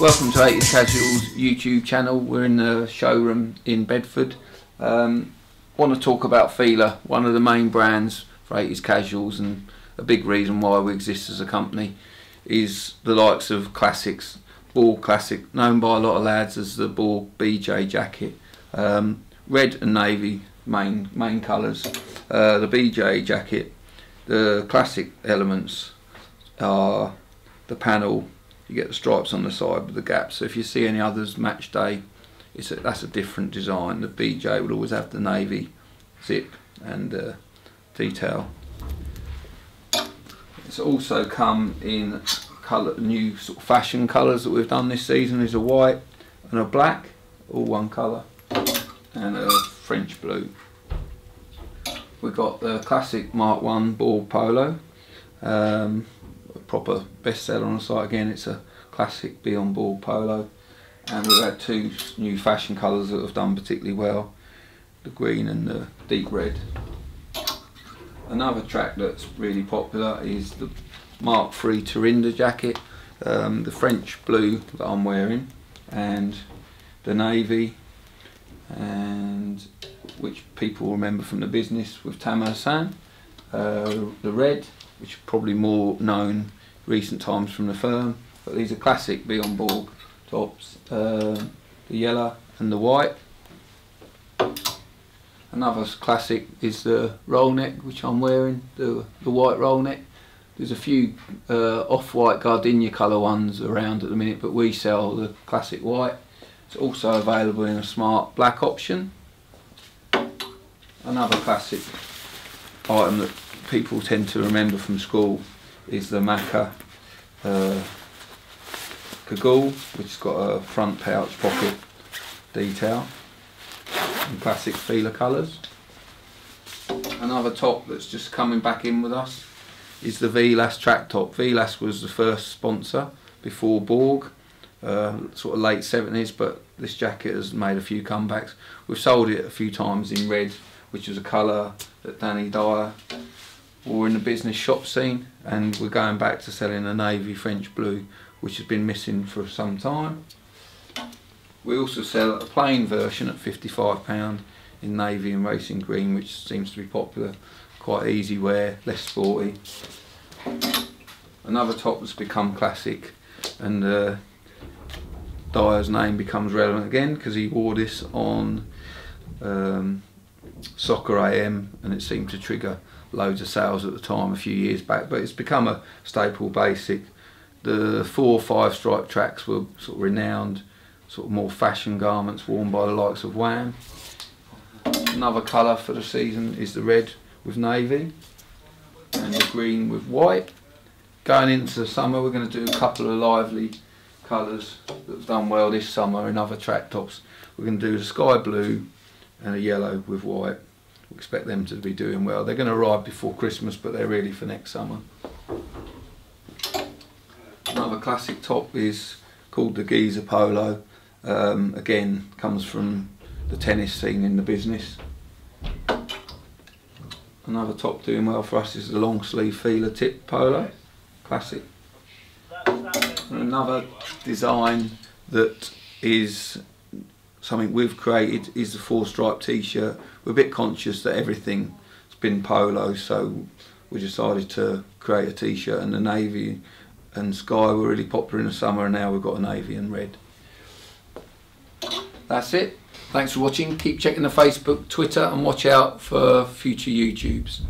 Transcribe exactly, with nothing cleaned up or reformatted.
Welcome to eighties Casual's YouTube channel. We're in the showroom in Bedford. Um, want to talk about Fila, one of the main brands for eighties Casuals, and a big reason why we exist as a company is the likes of classics. Borg Classic, known by a lot of lads as the Borg B J jacket. Um, red and navy, main main colours. Uh, the B J jacket, the classic elements are the panel. You get the stripes on the side with the gaps. So if you see any others, match day, it's a, that's a different design. The B J will always have the navy zip and uh, detail. It's also come in colour, new sort of fashion colours that we've done this season is a white and a black, all one colour, and a French blue. We've got the classic Mark one Borg Polo. Um, proper bestseller on the site again. It's a classic Björn Borg polo, and we've had two new fashion colours that have done particularly well, the green and the deep red. Another track that's really popular is the Mark three Terrinda jacket, um, the French blue that I'm wearing, and the navy, and which people remember from the business with Tamer Hassan, uh, the red, which are probably more known recent times from the firm, but these are classic Björn Borg tops, uh, the yellow and the white. Another classic is the roll neck, which I'm wearing, the, the white roll neck. There's a few uh, off-white gardenia colour ones around at the minute, but we sell the classic white. It's also available in a smart black option. Another classic item that people tend to remember from school is the Macker uh, Kagoule, which has got a front pouch pocket detail in classic Fila colours. Another top that's just coming back in with us is the Vilas track top. Vilas was the first sponsor before Borg, uh, sort of late seventies, but this jacket has made a few comebacks. We've sold it a few times in red, which was a colour that Danny Dyer or in the business shop scene, and we're going back to selling a navy French blue, which has been missing for some time. We also sell a plain version at fifty-five pounds in navy and racing green, which seems to be popular, quite easy wear, less sporty. Another top that's become classic, and uh, Dyer's name becomes relevant again because he wore this on um, Soccer A M, and it seemed to trigger loads of sales at the time a few years back, but it's become a staple basic. The four or five stripe tracks were sort of renowned, sort of more fashion garments worn by the likes of Wham. Another colour for the season is the red with navy and the green with white. Going into the summer, we're going to do a couple of lively colours that have done well this summer in other track tops. We're going to do the sky blue and a yellow with white. We expect them to be doing well. They're going to arrive before Christmas, but they're really for next summer. Another classic top is called the Geezer Polo. Um, again, comes from the tennis scene in the business. Another top doing well for us is the long sleeve Fila tip polo, classic. And another design that is something we've created is the four stripe t-shirt. We're a bit conscious that everything's been polo, so we decided to create a t-shirt, and the navy and sky were really popular in the summer, and now we've got a navy and red. That's it. Thanks for watching. Keep checking the Facebook, Twitter, and watch out for future YouTubes.